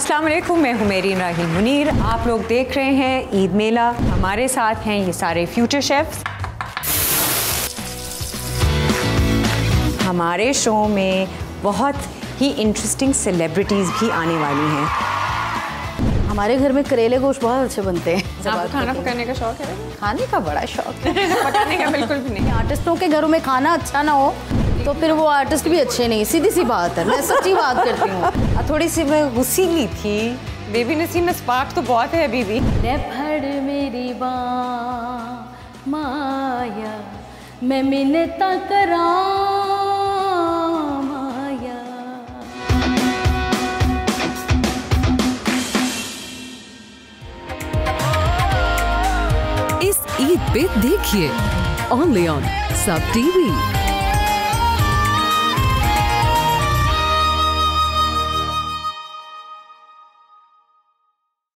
अस्सलाम वालेकुम, मैं हूँ मेहरीन राहिल मुनीर। आप लोग देख रहे हैं ईद मेला। हमारे साथ हैं ये सारे फ्यूचर शेफ्स। हमारे शो में बहुत ही इंटरेस्टिंग सेलिब्रिटीज़ भी आने वाली हैं। हमारे घर में करेले गोश्त बहुत अच्छे बनते हैं। आपको खाना पकाने का शौक़ है? खाने का बड़ा शौक़ है, पकाने का बिल्कुल भी नहीं। आर्टिस्टों के घरों में खाना अच्छा ना हो तो फिर वो आर्टिस्ट भी अच्छे नहीं, सीधी सी बात है। मैं सच्ची बात करती हूँ। थोड़ी सी मैं गुस्सीली थी। बेबी नसीम स्पार्क तो बहुत है बीबी। मेरी बाँ माया मैं मिन्नता करां। इस ईद पे देखिए ओनली ऑन सब टीवी।